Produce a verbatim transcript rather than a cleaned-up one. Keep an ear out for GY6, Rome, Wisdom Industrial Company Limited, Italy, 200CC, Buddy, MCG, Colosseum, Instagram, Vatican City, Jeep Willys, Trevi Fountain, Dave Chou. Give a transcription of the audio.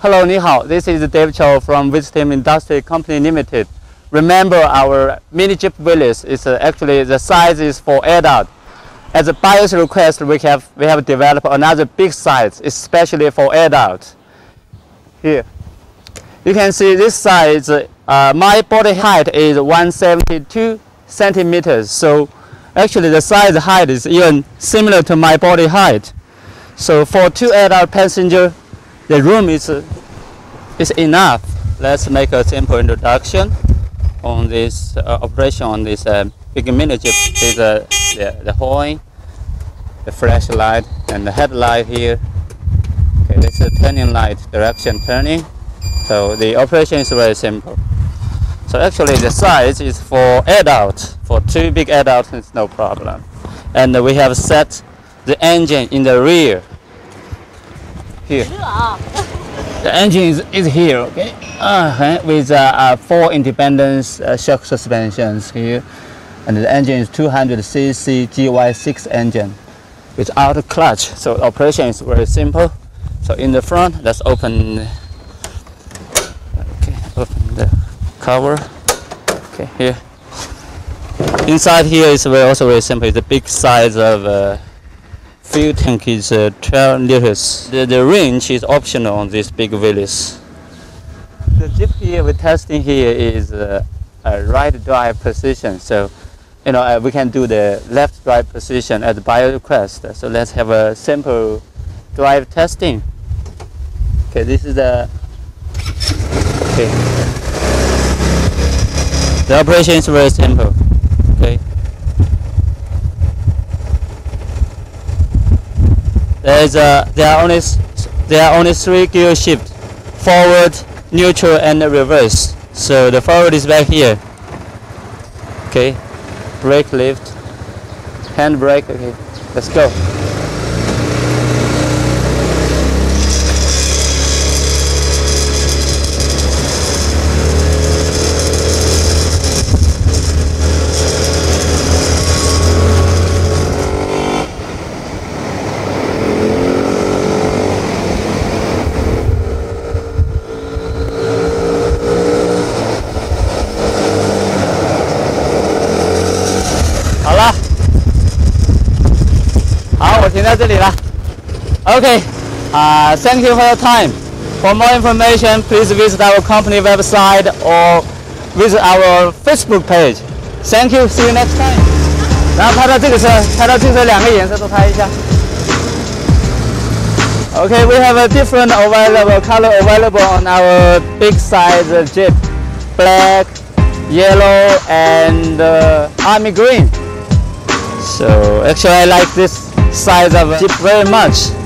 Hello, ni hao. This is Dave Chou from Wisdom Industrial Company Limited. Remember, our mini Jeep Willys is uh, actually the size is for adult. As a buyer's request, we have we have developed another big size, especially for adults. Here, you can see this size. Uh, my body height is one hundred seventy-two centimeters, so actually the size height is even similar to my body height. So for two adult passenger, the room is, uh, is enough. Let's make a simple introduction on this uh, operation on this uh, big mini Jeep. There's uh, the, the horn, the flashlight, and the headlight here. Okay, this is a turning light, direction turning. So the operation is very simple. So actually the size is for adults. For two big adults, it's no problem. And we have set the engine in the rear. Here. The engine is, is here, okay? Uh, with uh, uh, four independent uh, shock suspensions here. And the engine is two hundred C C G Y six engine without a clutch. So operation is very simple. So in the front, let's open, okay, open the cover. Okay, here. Inside here is very, also very simple. The big size of uh, fuel tank is uh, twelve liters. The, the range is optional on this big Willys. The Jeep here we're testing here is uh, a right drive position. So, you know, uh, we can do the left drive position at the buyer request. So let's have a simple drive testing. Okay, this is the. Okay. The operation is very simple. Okay. There's a, there are only there are only three gear shifts: forward, neutral, and reverse. So the forward is back here. Okay, brake lift, hand brake. Okay, let's go. Okay, uh, thank you for your time. For more information, please visit our company website or visit our Facebook page. Thank you, see you next time. 然后拍到这个车，拍到这个车两个颜色都拍一下。Okay, we have a different available color available on our big size Jeep, black, yellow, and uh, army green. So actually, I like this size of Jeep very much.